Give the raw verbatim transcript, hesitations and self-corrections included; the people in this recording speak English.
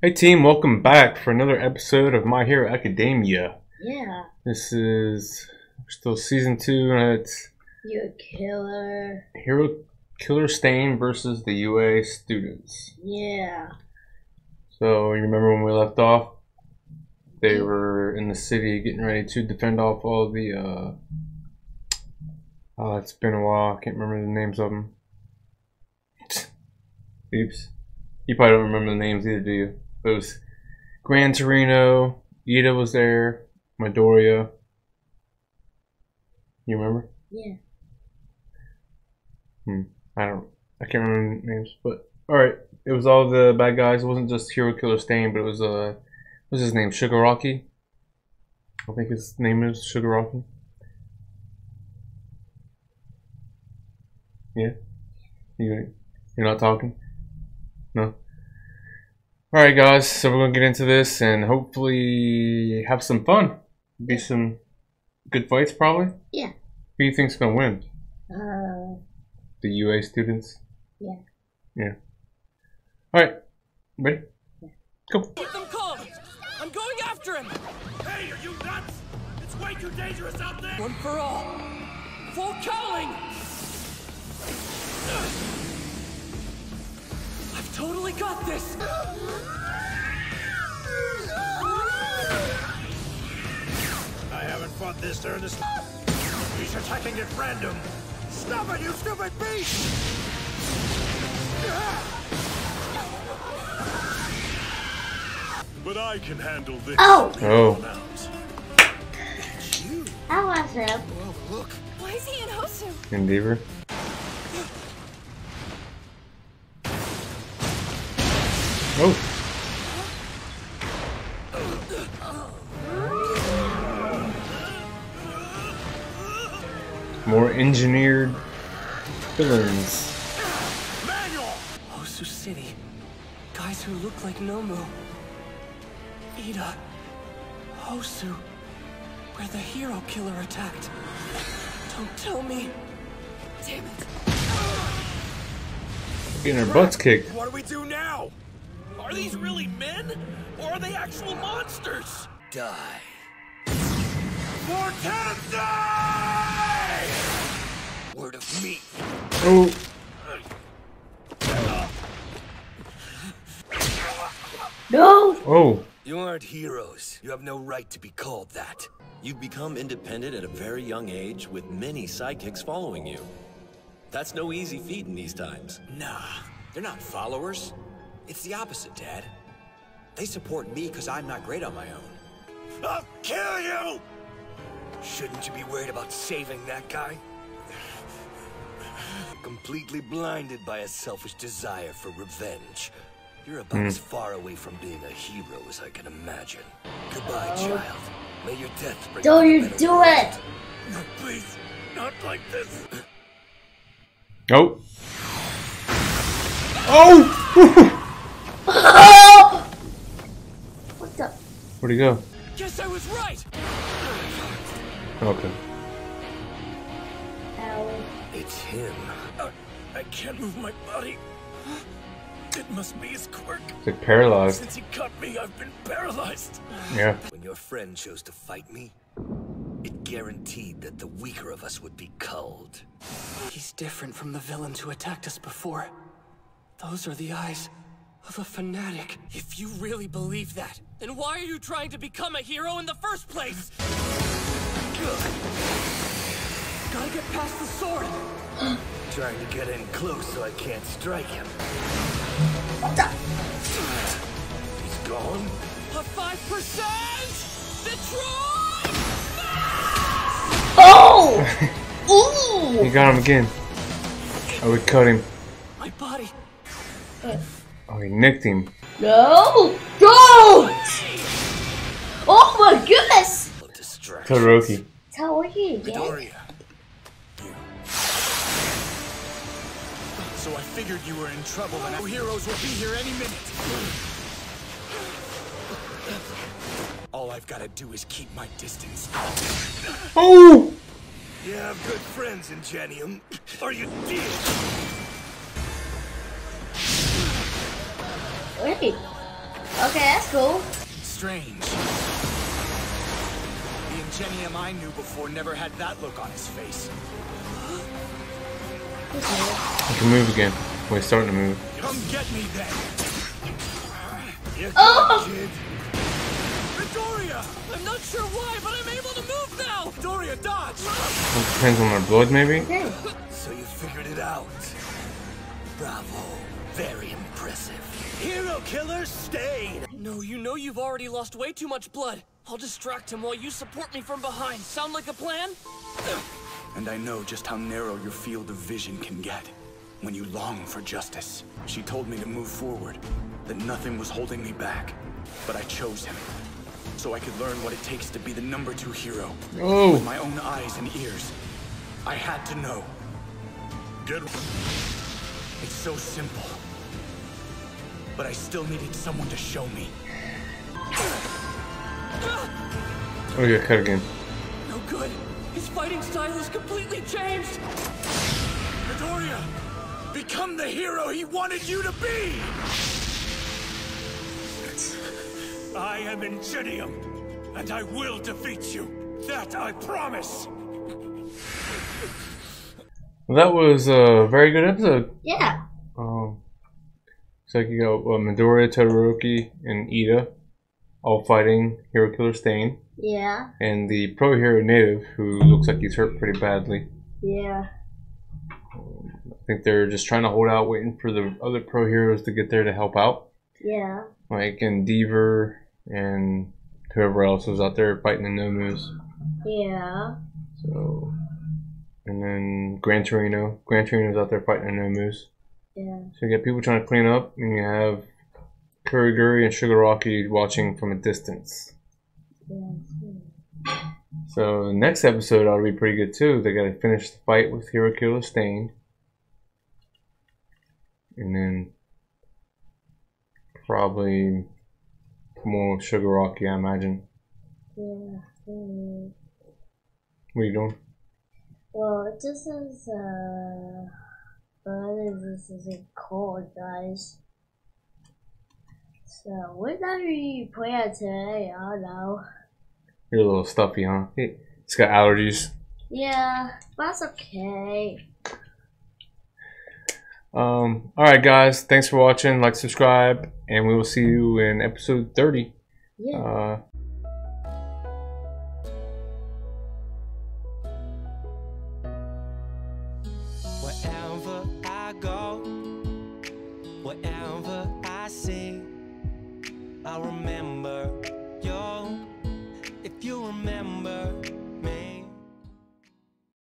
Hey team, welcome back for another episode of My Hero Academia. Yeah. This is we're still season two, and it's Hero Killer. Hero Killer Stain versus the U A students. Yeah. So you remember when we left off? They were in the city getting ready to defend off all the. Uh, oh, it's been a while. I can't remember the names of them. Oops. You probably don't remember the names either, do you? It was Gran Torino, Iida was there, Midoriya. You remember? Yeah. Hmm. I don't. I can't remember the names, but all right. It was all the bad guys. It wasn't just Hero Killer Stain, but it was uh, what's his name? Shigaraki. I think his name is Shigaraki. Yeah. You. You're not talking. No. Alright guys, so we're going to get into this and hopefully have some fun. Be yeah. some good fights probably? Yeah. Who do you think's going to win? Uh, the U A students? Yeah. Yeah. Alright. Ready? Yeah. Go. I'm going after him! Hey, are you nuts? It's way too dangerous out there! One for all! Full calling! Totally got this. I haven't fought this during this. He's attacking at random. Stop it, you stupid beast! But I can handle this. Oh. Oh. I was up. Well, look. Why is he in Hosu? Endeavor. Oh. More engineered villains. Hosu City. Guys who look like Nomu. Iida. Hosu. Where the hero killer attacked. Don't tell me. Damn it. Getting her butts kicked. What do we do now? Are these really men, or are they actual monsters? Die. Fortuna, die! Word of me. Oh. No! Oh. You aren't heroes. You have no right to be called that. You've become independent at a very young age, with many sidekicks following you. That's no easy feat in these times. Nah, they're not followers. It's the opposite, Dad. They support me because I'm not great on my own. I'll kill you! Shouldn't you be worried about saving that guy? Completely blinded by a selfish desire for revenge. You're about mm. as far away from being a hero as I can imagine. Goodbye, oh. child. May your death bring Don't you do world. It! No, please. Not like this. Nope. Oh! Oh! What the? Where'd he go? Guess I was right. Okay. Ow. It's him. Uh, I can't move my body. It must be his quirk. They're paralyzed. Since he cut me, I've been paralyzed. Yeah. When your friend chose to fight me, it guaranteed that the weaker of us would be culled. He's different from the villains who attacked us before. Those are the eyes of a fanatic. If you really believe that, then why are you trying to become a hero in the first place? Gotta get past the sword. Trying to get in close so I can't strike him. He's gone. A five percent. The Troy. Oh! Ooh! You got him again. I would cut him. My body. Uh. Oh, he nicked him. No! Don't! Oh my goodness! Todoroki. Todoroki again? So I figured you were in trouble and our heroes will be here any minute. All I've got to do is keep my distance. Oh! You have good friends, Ingenium. Are you dead? Wait. Okay, that's cool. Strange. The Ingenium I knew before never had that look on his face. You can move again. We're starting to move. Come get me then. You oh! Kid. Midoriya! I'm not sure why, but I'm able to move now! Midoriya, dodge! It depends on our blood, maybe? Yeah. So you figured it out. Bravo. Very impressive. Hero Killer Stain! No, you know you've already lost way too much blood. I'll distract him while you support me from behind. Sound like a plan? And I know just how narrow your field of vision can get when you long for justice. She told me to move forward, that nothing was holding me back. But I chose him, so I could learn what it takes to be the number two hero. Oh. With my own eyes and ears. I had to know. Good. It's so simple. But I still needed someone to show me. Oh, you're cut again. No good. His fighting style has completely changed. Midoriya, become the hero he wanted you to be! I am Ingenium, and I will defeat you. That I promise. That was a very good episode. Yeah. Um, so you got uh, Midoriya, Todoroki, and Iida, all fighting Hero Killer Stain. Yeah. And the pro hero native, who looks like he's hurt pretty badly. Yeah. Um, I think they're just trying to hold out, waiting for the other pro heroes to get there to help out. Yeah. Like Endeavor and whoever else was out there fighting the Nomus. Yeah. So, and then Gran Torino. Gran Torino's out there fighting the Nomus. Yeah. So you got people trying to clean up, and you have Kuriguri and Shigaraki watching from a distance. Yeah. So the next episode ought to be pretty good too. They got to finish the fight with Hero Killer Stain, and then probably more Shigaraki, I imagine. Yeah. Mm. What are you doing? Well, this is uh, well, this isn't cold, guys. So what are you playing today? I don't know. You're a little stuffy, huh? It's got allergies. Yeah, that's okay. Um, alright guys, thanks for watching, like, subscribe, and we will see you in episode thirty. Yeah. Uh, wherever I go, wherever I see, I remember you.